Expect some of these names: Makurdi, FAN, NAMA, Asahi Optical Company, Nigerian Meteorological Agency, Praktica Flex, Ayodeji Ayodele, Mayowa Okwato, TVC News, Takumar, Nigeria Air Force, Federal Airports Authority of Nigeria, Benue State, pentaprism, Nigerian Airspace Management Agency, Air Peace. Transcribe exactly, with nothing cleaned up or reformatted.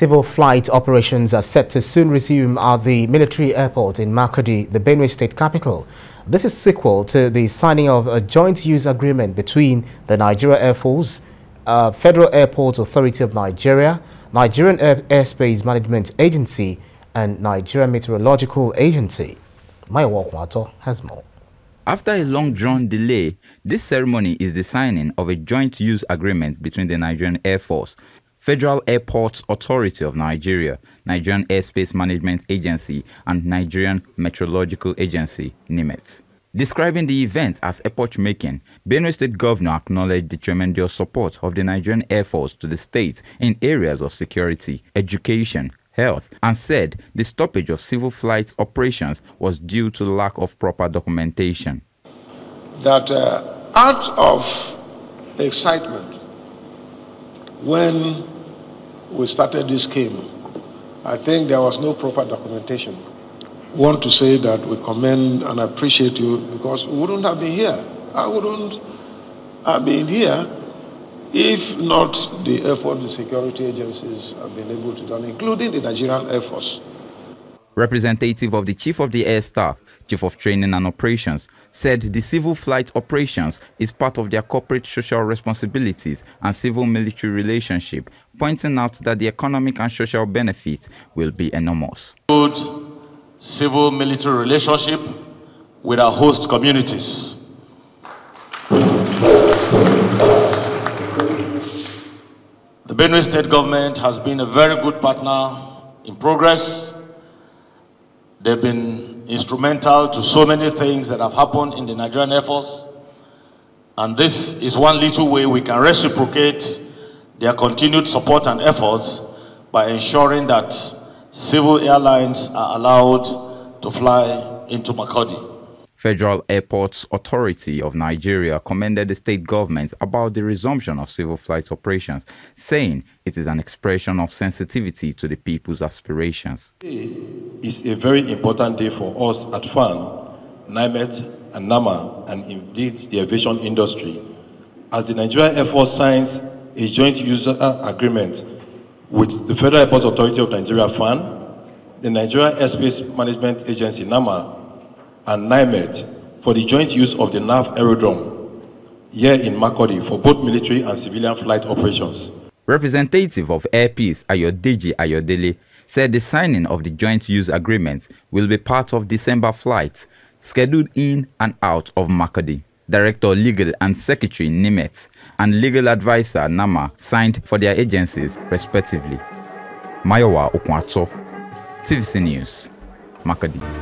Civil flight operations are set to soon resume at the military airport in Makurdi, the Benue State capital. This is sequel to the signing of a joint use agreement between the Nigeria Air Force, uh, Federal Airports Authority of Nigeria, Nigerian Airspace Management Agency, and Nigerian Meteorological Agency. Mayowa Okwato has more. After a long-drawn delay, this ceremony is the signing of a joint use agreement between the Nigerian Air Force, Federal Airports Authority of Nigeria, Nigerian Airspace Management Agency, and Nigerian Meteorological Agency, NIMET. Describing the event as epoch-making, Benue State Governor acknowledged the tremendous support of the Nigerian Air Force to the state in areas of security, education, health, and said the stoppage of civil flight operations was due to lack of proper documentation. That uh, out of the excitement, when we started this scheme, I think there was no proper documentation. I want to say that we commend and appreciate you, because we wouldn't have been here. I wouldn't have been here if not the airport, the security agencies have been able to do it, including the Nigerian Air Force. Representative of the Chief of the Air Staff, Chief of Training and Operations, said the civil flight operations is part of their corporate social responsibilities and civil-military relationship, pointing out that the economic and social benefits will be enormous. Good civil-military relationship with our host communities. The Benue State government has been a very good partner in progress. They've been instrumental to so many things that have happened in the Nigerian Air Force, and this is one little way we can reciprocate their continued support and efforts by ensuring that civil airlines are allowed to fly into Makurdi. Federal Airports Authority of Nigeria commended the state government about the resumption of civil flight operations, saying it is an expression of sensitivity to the people's aspirations. Today is a very important day for us at FAN, NIMET, and NAMA, and indeed the aviation industry, as the Nigerian Air Force signs a joint user agreement with the Federal Airports Authority of Nigeria, FAN, the Nigerian Airspace Management Agency, NAMA, and NIMET for the joint use of the N A V aerodrome here in Makurdi for both military and civilian flight operations. Representative of Air Peace, Ayodeji Ayodele, said the signing of the joint use agreement will be part of December flights scheduled in and out of Makurdi. Director Legal and Secretary NIMET and Legal Advisor NAMA signed for their agencies respectively. Mayowa Okwato, T V C News, Makurdi.